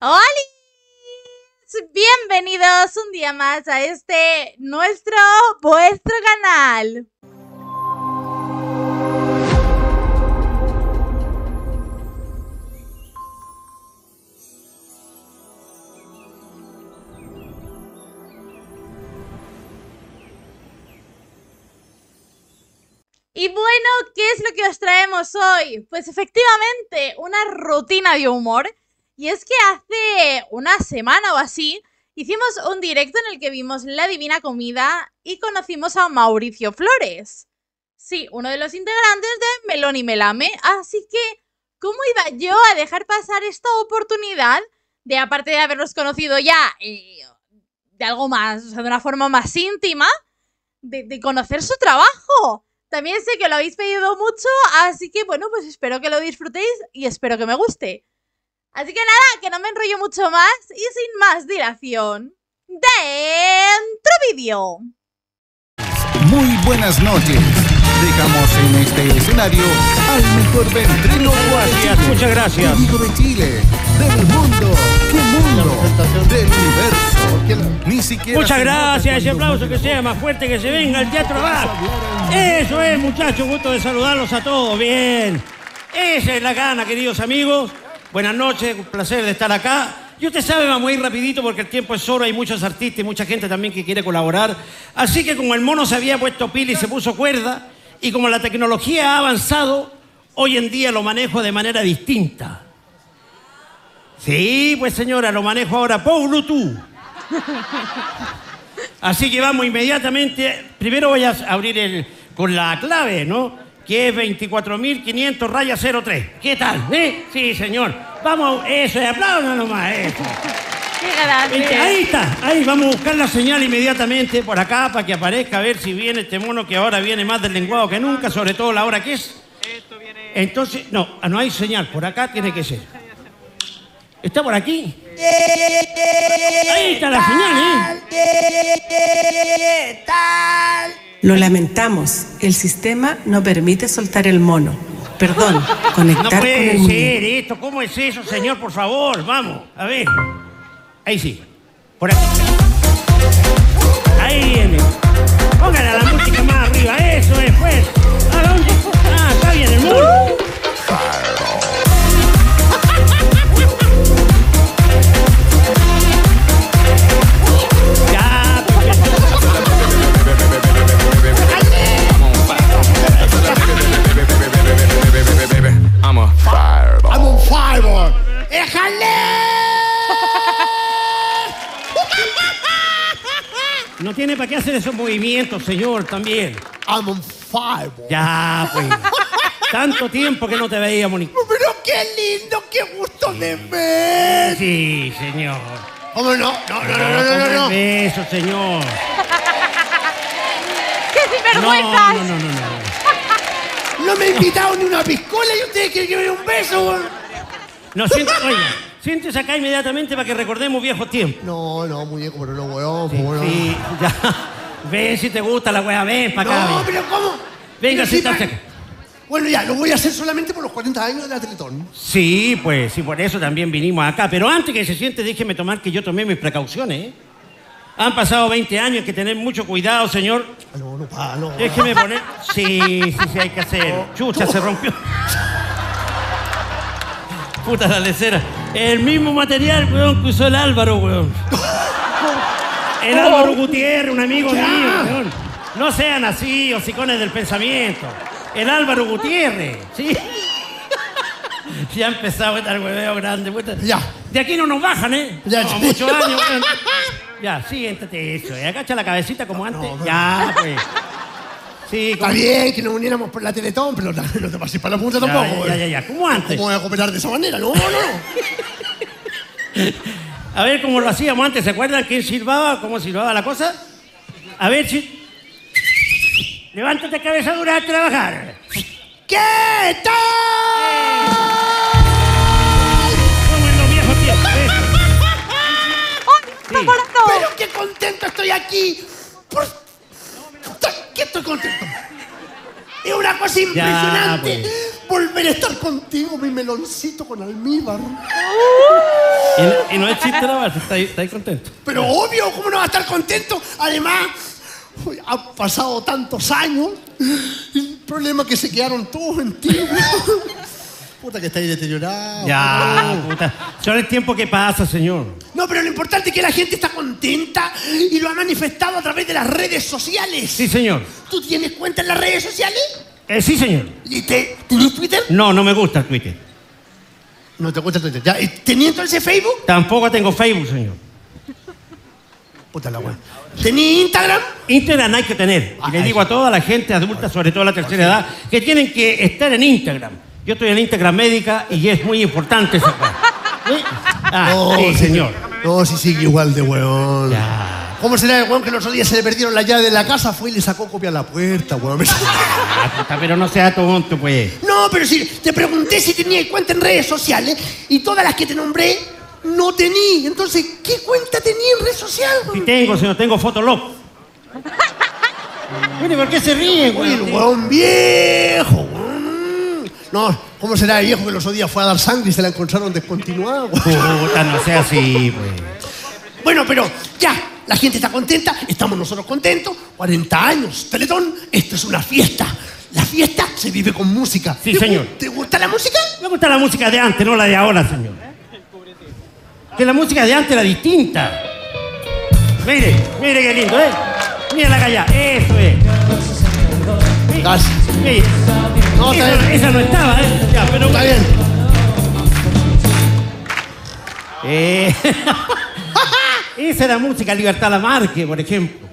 ¡Hola! Bienvenidos un día más a este vuestro canal. Y bueno, ¿qué es lo que os traemos hoy? Pues efectivamente, una rutina de humor. Y es que hace una semana o así, hicimos un directo en el que vimos La Divina Comida y conocimos a Mauricio Flores. Sí, uno de los integrantes de Melón y Melame. Así que, ¿cómo iba yo a dejar pasar esta oportunidad de, aparte de haberlos conocido ya de algo más, o sea, de una forma más íntima, de conocer su trabajo? También sé que lo habéis pedido mucho, así que bueno, pues espero que lo disfrutéis y espero que me guste. Así que nada, que no me enrollo mucho más y sin más dilación, ¡dentro vídeo! Muy buenas noches. Dejamos en este escenario al mejor ventrílocuo asiático. Muchas gracias. De Chile, del mundo, qué mundo, del universo. Ni siquiera. Muchas gracias, ese aplauso que sea más fuerte, que se venga el teatro abajo. Eso es, muchachos, gusto de saludarlos a todos. Bien, esa es la gana, queridos amigos. Buenas noches, un placer de estar acá. Y usted sabe, vamos a ir rapidito porque el tiempo es oro, hay muchos artistas y mucha gente también que quiere colaborar. Así que como el mono se había puesto pila y se puso cuerda, y como la tecnología ha avanzado, hoy en día lo manejo de manera distinta. Sí, pues señora, lo manejo ahora por Bluetooth. Así que vamos inmediatamente. Primero voy a abrir con la clave, ¿no? Que es 24.500-03. ¿Qué tal? ¿Eh? Sí, señor. Vamos, eso, aplaudan nomás, eso. Qué grande. Ahí está, ahí vamos a buscar la señal inmediatamente por acá para que aparezca, a ver si viene este mono que ahora viene más deslenguado que nunca, sobre todo la hora que es. Esto viene. Entonces, no hay señal, por acá tiene que ser. ¿Está por aquí? Ahí está la señal, ¿eh? Tal. Lo lamentamos, el sistema no permite soltar el mono. Perdón, conectar no puede con el ser mundo. Esto, ¿cómo es eso, señor? Por favor, vamos, a ver. Ahí sí, por aquí. Ahí viene. Póngale la música más arriba, eso es, pues. ¿A dónde? Ah, está bien el mono. No tiene para qué hacer esos movimientos, señor, también. I'm on fire. Ya, pues. Tanto tiempo que no te veía, Monique. Pero qué lindo, qué gusto de ver. Sí, señor. ¿Cómo no? No. Eso, señor. ¡Qué sinvergüenzas! No. No me he invitado ni una piscola y ustedes quieren que me dé un beso. No, oiga. Siéntese acá inmediatamente para que recordemos viejos tiempos. No, muñeco, pero no, weón. Sí, ya. Ven si te gusta la weá, ven para acá. No, pero ¿cómo? Venga, siéntate acá. Bueno, ya, lo voy a hacer solamente por los 40 años de la Teletón. Sí, pues, sí, por eso también vinimos acá. Pero antes que se siente, déjeme tomar que yo tomé mis precauciones, ¿eh? Han pasado 20 años, hay que tener mucho cuidado, señor. No. Déjeme poner... Sí, hay que hacer. Chucha, se rompió. Puta la lecera. El mismo material, weón, que usó el Álvaro, weón. El Álvaro Gutiérrez, un amigo mío, weón. No sean así, hocicones del pensamiento. El Álvaro Gutiérrez, ¿sí? Ya ha empezado el hueveo grande, puta. Ya. De aquí no nos bajan, ¿eh? Ya, no, muchos años, weón. Ya, siéntate eso, agacha la cabecita como antes. No. Ya, pues. Sí, está bien que nos uniéramos por la Teletón, pero no te pases para la punta tampoco. Ya. ¿Cómo antes? ¿Cómo voy a cooperar de esa manera? No. A ver cómo lo hacíamos antes. ¿Se acuerdan quién silbaba? ¿Cómo silbaba la cosa? A ver si... Levántate, cabeza dura, a trabajar. ¡Quieto! Como en los viejos tiempos. Sí. ¡Pero qué contento estoy aquí! Por... que estoy contento. Es una cosa impresionante, ya, pues. Volver a estar contigo, mi meloncito con almíbar. Y no es chiste nada más, está ahí contento. Pero obvio, ¿cómo no va a estar contento? Además, han pasado tantos años. El problema es que se quedaron todos en ti. Puta, que está ahí deteriorado. Ya, puta. Ahora el tiempo que pasa, señor. No, pero lo importante es que la gente está contenta y lo ha manifestado a través de las redes sociales. Sí, señor. ¿Tú tienes cuenta en las redes sociales? Sí, señor. ¿Y tenés Twitter? No, no me gusta el Twitter. No te gusta el Twitter. ¿Ya? ¿Tenés entonces Facebook? Tampoco tengo Facebook, señor. Puta la weá. ¿Tenés Instagram? Instagram hay que tener. Y le digo a toda la gente adulta, sobre todo a la tercera edad, que tienen que estar en Instagram. Yo estoy en Instagram médica y es muy importante esa cosa. Sí, señor. No, sí sigue igual de hueón. Ya. ¿Cómo será el hueón que los otros días se le perdieron la llave de la casa? Fue y le sacó copia a la puerta, hueón. Pero no seas tonto, pues. No, pero si te pregunté si tenías cuenta en redes sociales y todas las que te nombré no tení. Entonces, ¿qué cuenta tenía en redes sociales? Sí tengo, si no tengo Fotolog. Mire, ¿por qué se ríen, güey? El hueón viejo, hueón. No, ¿cómo será el viejo que los otros días fue a dar sangre y se la encontraron descontinuada? Puta, no sea así, pues. Bueno, pero ya, la gente está contenta, estamos nosotros contentos. 40 años, Teletón, esto es una fiesta. La fiesta se vive con música. Sí, señor. ¿Te gusta la música? Me gusta la música de antes, no la de ahora, señor. Que la música de antes era distinta. Mire, mire qué lindo, ¿eh? Mira la calle, eso es. Gracias. Mire. No, esa no estaba, ¿eh? Ya, pero... Está bien. Esa era música Libertad Lamarque, por ejemplo.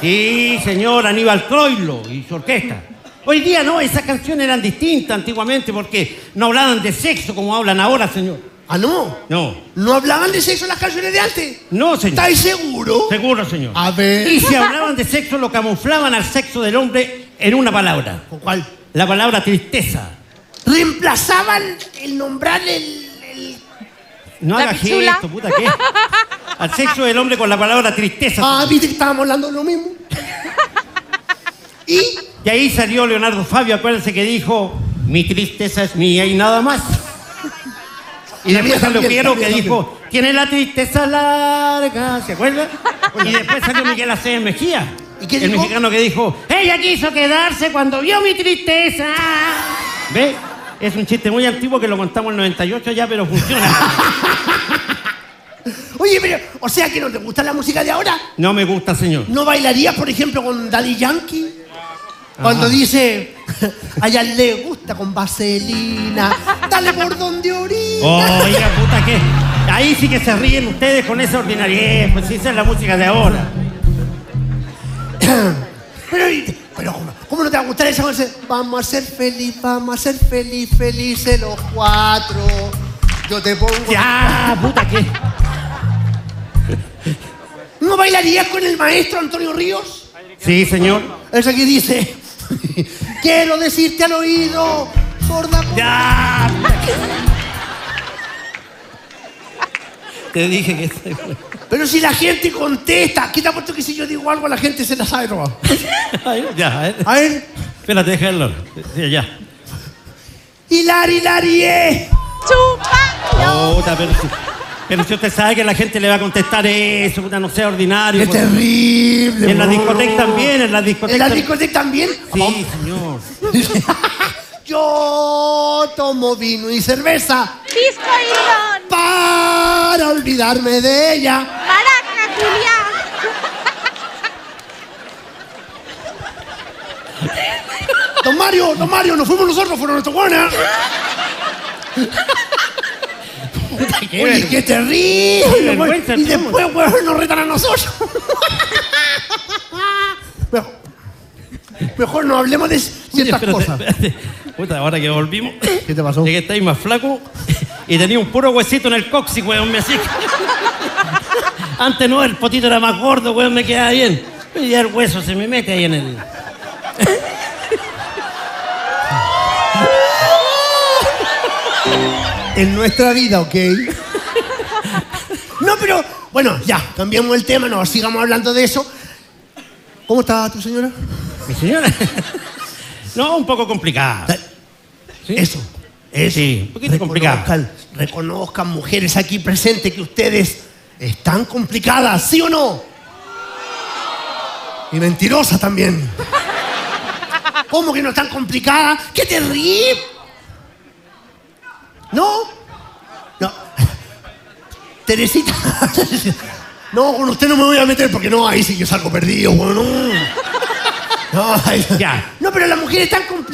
Sí, señor, Aníbal Troilo y su orquesta. Hoy día no, esas canciones eran distintas antiguamente porque no hablaban de sexo como hablan ahora, señor. ¿Ah, no? No. ¿No hablaban de sexo las canciones de antes? No, señor. ¿Estáis seguro? Seguro, señor. A ver... Y si hablaban de sexo, lo camuflaban al sexo del hombre en una palabra. ¿Con cuál? La palabra tristeza. Reemplazaban el nombrar el... No hagas esto, puta, ¿qué? Al sexo del hombre con la palabra tristeza. Ah, viste que estábamos hablando de lo mismo. Y ahí salió Leonardo Fabio, acuérdense que dijo: mi tristeza es mía y nada más. Y después salió Piero que dijo: tiene la tristeza larga, ¿se acuerdan? Y después salió Miguel Acevedo de Mejía. El mexicano que dijo: ella quiso quedarse cuando vio mi tristeza. ¿Ve? Es un chiste muy antiguo que lo contamos en 98 ya, pero funciona. Oye, pero, o sea que no te gusta la música de ahora. No me gusta, señor. ¿No bailarías, por ejemplo, con Daddy Yankee? Cuando dice: a ella le gusta con vaselina, dale por donde orina. Oiga, puta, ¿qué? Ahí sí que se ríen ustedes con esa ordinariedad. Pues sí, esa es la música de ahora. Pero ¿cómo no te va a gustar esa canción? Vamos a ser feliz, felices los cuatro. Yo te pongo... ¡Ya, puta, qué! ¿No bailarías con el maestro Antonio Ríos? Sí, señor. Esa que dice: quiero decirte al oído, sorda... ¡Ya! Te dije que... Pero si la gente contesta, ¿qué te apuesto que si yo digo algo la gente se la sabe robar? Ya, a ver. Espérate, déjalo. Sí, ya. Hilari. ¡Chúpalo! Puta, pero si usted sabe que la gente le va a contestar eso, puta, no sea ordinario. ¡Es terrible! En la discoteca también, en la discoteca. ¿En la discoteca también? Sí, señor. Yo tomo vino y cerveza. ¡Disco y don! Para olvidarme de ella. ¡Maraca, Julián! Don Mario, nos fuimos nosotros, fueron nuestros buenas. Oye, qué terrible. Y después, weón, nos retan a nosotros. Mejor no hablemos de ciertas cosas. Puta, ahora que volvimos... ¿Qué te pasó? De que estáis más flaco y tenía un puro huesito en el coxis, weón, me hacía... Antes no, el potito era más gordo, weón, me quedaba bien. Y ya el hueso se me mete ahí en el... En nuestra vida, ¿ok? No, pero... Bueno, ya, cambiamos el tema, no, sigamos hablando de eso. ¿Cómo está tu señora? ¿Mi señora? No, un poco complicada. ¿Sí? Eso, Sí, un poquito complicado. Reconozcan, mujeres aquí presentes, que ustedes están complicadas, ¿sí o no? Y mentirosas también. ¿Cómo que no están complicadas? ¿Qué te ríes? ¿No? No. Teresita. No, con usted no me voy a meter porque no, ahí sí yo salgo perdido. Bueno, no, ya. No, pero las mujeres están complicadas.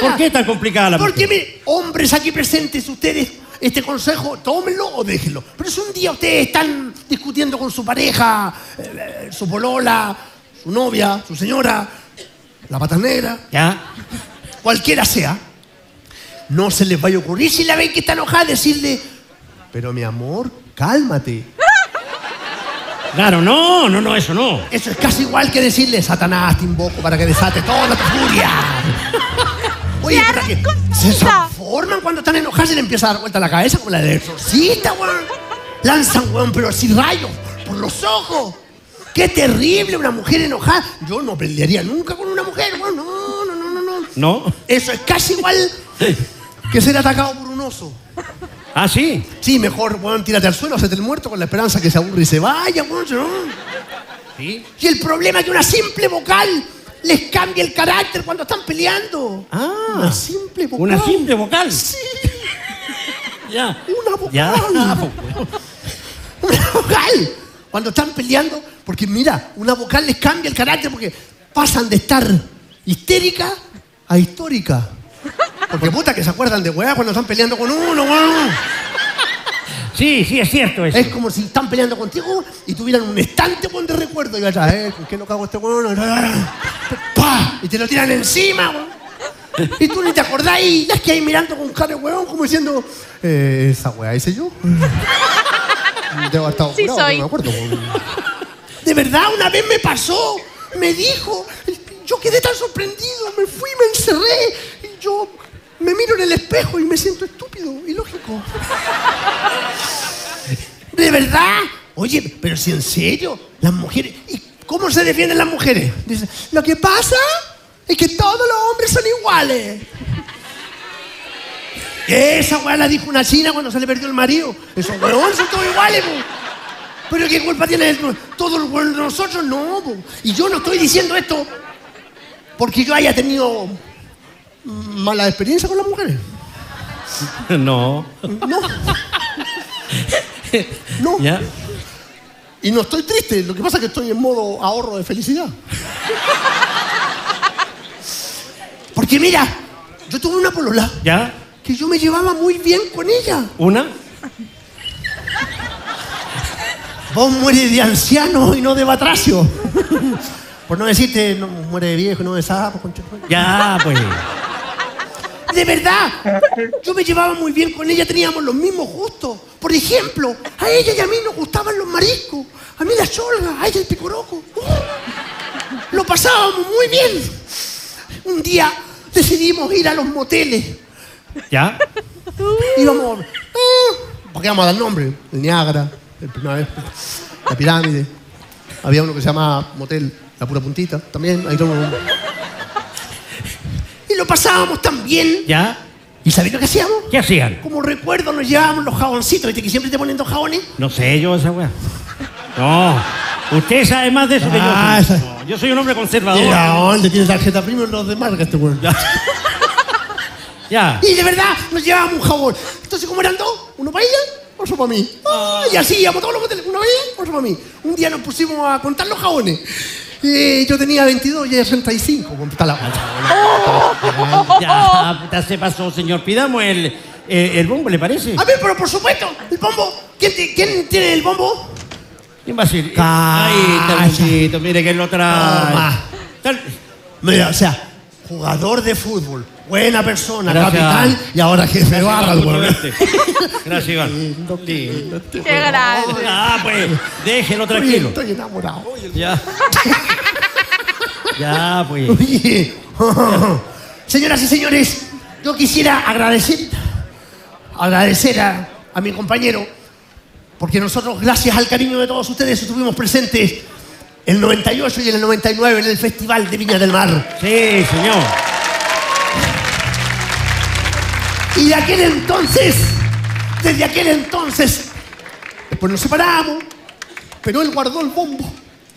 ¿Por qué tan complicadas las mujeres? Porque, mire, hombres aquí presentes, ustedes, este consejo, tómenlo o déjenlo. Pero si un día ustedes están discutiendo con su pareja, su polola, su novia, su señora, la pata negra, ya, cualquiera sea, no se les vaya a ocurrir, si la ven que está enojada, decirle, pero mi amor, cálmate. Claro, no, eso no. Eso es casi igual que decirle, Satanás, te invoco para que desate toda tu furia. Oye, ¿para qué? Se transforman cuando están enojados y le empieza a dar vuelta la cabeza como la del exorcista, weón. Lanzan, weón, pero así rayos por los ojos. ¡Qué terrible una mujer enojada! Yo no pelearía nunca con una mujer, weón. No. ¿No? Eso es casi igual que ser atacado por un oso. ¿Ah, sí? Sí, mejor, bueno, tírate al suelo, hacete el muerto con la esperanza que se aburre y se vaya, bueno, ¿no? ¿Sí? Y el problema es que una simple vocal les cambia el carácter cuando están peleando. Ah. Una simple vocal. ¿Una simple vocal? Sí. Ya. Una vocal. Ya. Una vocal. Cuando están peleando, porque mira, una vocal les cambia el carácter porque pasan de estar histérica a histórica. Porque puta que se acuerdan de weá cuando están peleando con uno, weón. Sí, es cierto eso. Es como si están peleando contigo y tuvieran un estante, weón, de recuerdo. Y atrás, ¿con qué no cago este weón? ¡Pah! Y te lo tiran encima, weón. Y tú ni te acordás y las que ahí mirando con cara de weón, como diciendo, esa weá hice yo. Debo estar sí curado, soy. No me acuerdo, weón. De verdad, una vez me pasó, me dijo, yo quedé tan sorprendido, me fui, me encerré. Yo me miro en el espejo y me siento estúpido, ilógico. ¿De verdad? Oye, pero si en serio, las mujeres... ¿Y cómo se defienden las mujeres? Dicen, lo que pasa es que todos los hombres son iguales. Esa weá la dijo una china cuando se le perdió el marido. Esos weones son todos iguales, po. Pero ¿qué culpa tiene todo el weón de nosotros? No, po. Y yo no estoy diciendo esto porque yo haya tenido... ¿mala experiencia con las mujeres? No. Yeah. Y no estoy triste, lo que pasa es que estoy en modo ahorro de felicidad. Porque mira, yo tuve una polola. ¿Ya? Que yo me llevaba muy bien con ella. ¿Una? Vos mueres de anciano y no de batracio. Por no decirte, no muere de viejo, no de sapo. Ya, pues... De verdad, yo me llevaba muy bien con ella, teníamos los mismos gustos. Por ejemplo, a ella y a mí nos gustaban los mariscos, a mí la cholga, a ella el picoroco. Lo pasábamos muy bien. Un día decidimos ir a los moteles. ¿Ya? Íbamos, porque vamos a dar nombre, el Niágara, el Primera Vez, la Pirámide. Había uno que se llamaba Motel La Pura Puntita, también, ahí tomamos. Lo pasábamos tan bien. ¿Ya? ¿Y sabéis lo que hacíamos? ¿Qué hacían? Como recuerdo nos llevábamos los jaboncitos, ¿viste? Que siempre te ponen dos jabones. No sé yo esa weá. No. Usted sabe más de eso que yo. No, yo soy un hombre conservador. ¿Dónde tiene tarjeta premium los de marca este weón? Ya. Y de verdad nos llevábamos un jabón. Entonces, como eran dos, uno para ella, otro para mí. Y así íbamos todos los moteles. Uno para ella, otro para mí. Un día nos pusimos a contar los jabones. Yo tenía 22 y ella 35. Ya, puta, se pasó, señor. Pidamos el bombo, ¿le parece? A ver, pero por supuesto, el bombo. ¿Quién tiene el bombo? ¿Quién va a ser? Ay, Tarcito, mire que él lo trae. Mira, o sea, jugador de fútbol, buena persona, gracias. Capitán y ahora jefe de barra. Gracias, Iván. Qué grande. Ah, pues, déjelo tranquilo. Oye, estoy enamorado. Ya. Ya, pues. Oye. Señoras y señores, yo quisiera agradecer a mi compañero, porque nosotros, gracias al cariño de todos ustedes, estuvimos presentes el 98 y el 99 en el Festival de Viña del Mar. Sí, señor. Y desde aquel entonces, después nos separamos, pero él guardó el bombo.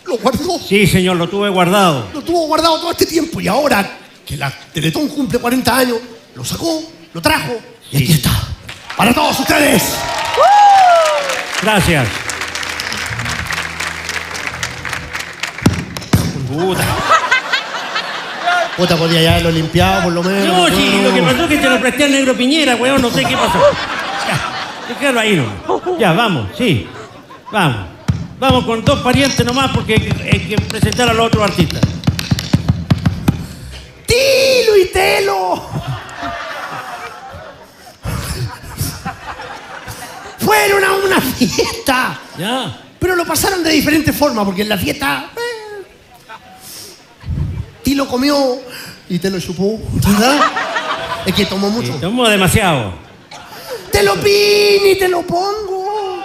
¿Lo guardó? Sí, señor, lo tuve guardado. Lo tuvo guardado todo este tiempo y ahora que la Teletón cumple 40 años, lo sacó, lo trajo y aquí está. ¡Para todos ustedes! Gracias. Puta, podía ya haberlo limpiado por lo menos. No, sí, lo que pasó es que te lo presté al negro Piñera, weón, no sé qué pasó. Ya, déjalo ahí, ¿no? Ya, vamos, sí. Vamos. Vamos con dos parientes nomás porque hay que presentar a los otros artistas. ¡Tilo y Telo! Fueron a una fiesta. Ya. Pero lo pasaron de diferentes formas porque en la fiesta... Tilo comió y Telo chupó, ¿verdad? Es que tomó mucho. Sí, tomó demasiado. Te lo pin y te lo pongo.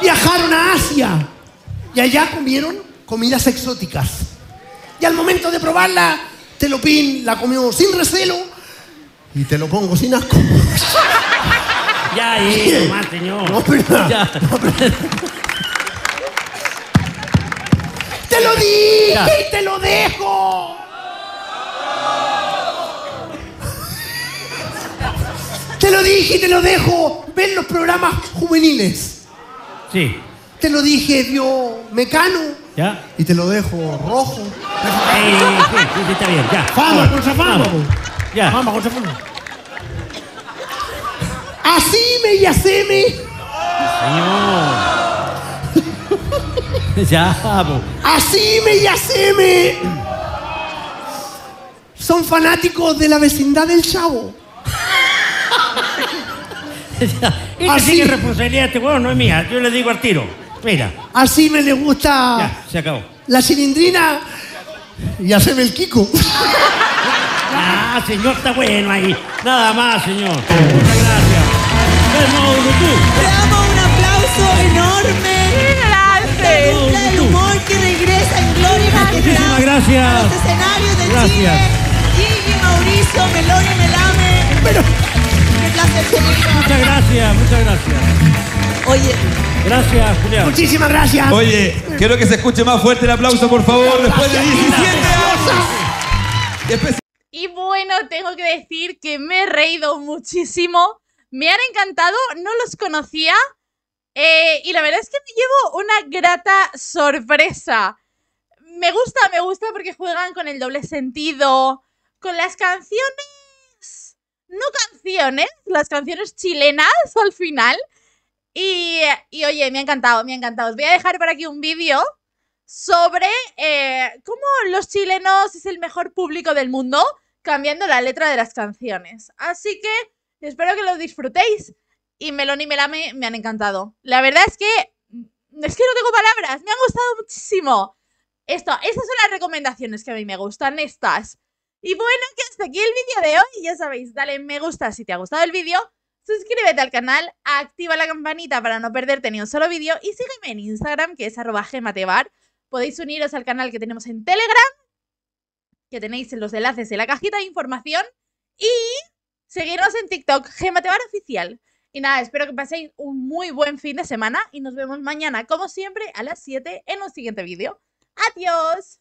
Viajaron a Asia y allá comieron comidas exóticas. Y al momento de probarla, Te lo pin la comió sin recelo y Te lo pongo sin asco. Ya, nomás, señor. No, pero, ya. No, pero... ¡Te lo dije ya. Y te lo dejo! ¡Te lo dije y te lo dejo! Ven los programas juveniles. Sí. Te lo dije, vio Mecano. Ya. Y te lo dejo rojo. Sí, está bien, ya. ¡Fama contra fama! Ya. ¡Fama contra fama! ¡Haceme y haceme! ¡Señor! Ya, vamos. ¡Haceme y haceme! Son fanáticos de la vecindad del Chavo. Así que responsabilidad de este huevo no es mía. Yo le digo al tiro. Mira. Así me le gusta. Ya, se acabó. La Chilindrina. Y haceme el Kiko. Ah, señor, está bueno ahí. Nada más, señor. Muchas gracias. Te damos un aplauso enorme. El humor que regresa en gloria y majestad. Gracias. A los escenarios de Chile. Y Mauricio, Melón y Melame. Pero... Qué placer tenerlo. Muchas gracias, muchas gracias. Oye. Gracias, Julián. Muchísimas gracias. Oye, quiero que se escuche más fuerte el aplauso, por favor. Después de 17 años. Y bueno, tengo que decir que me he reído muchísimo. Me han encantado, no los conocía. Y la verdad es que me llevo una grata sorpresa. Me gusta porque juegan con el doble sentido, con las canciones... No canciones, las canciones chilenas al final. Y oye, me ha encantado, me ha encantado. Os voy a dejar por aquí un vídeo sobre cómo los chilenos es el mejor público del mundo cambiando la letra de las canciones. Así que espero que lo disfrutéis. Y Melón y Melame me han encantado. La verdad es que no tengo palabras. Me han gustado muchísimo. Estas son las recomendaciones que a mí me gustan, estas. Y bueno, que hasta aquí el vídeo de hoy. Ya sabéis, dale me gusta si te ha gustado el vídeo. Suscríbete al canal, activa la campanita para no perderte ni un solo vídeo. Y sígueme en Instagram, que es @gemmatebar. Podéis uniros al canal que tenemos en Telegram, que tenéis los enlaces en la cajita de información. Y seguirnos en TikTok, gemmatebar oficial. Y nada, espero que paséis un muy buen fin de semana y nos vemos mañana, como siempre, a las 7 en un siguiente vídeo. ¡Adiós!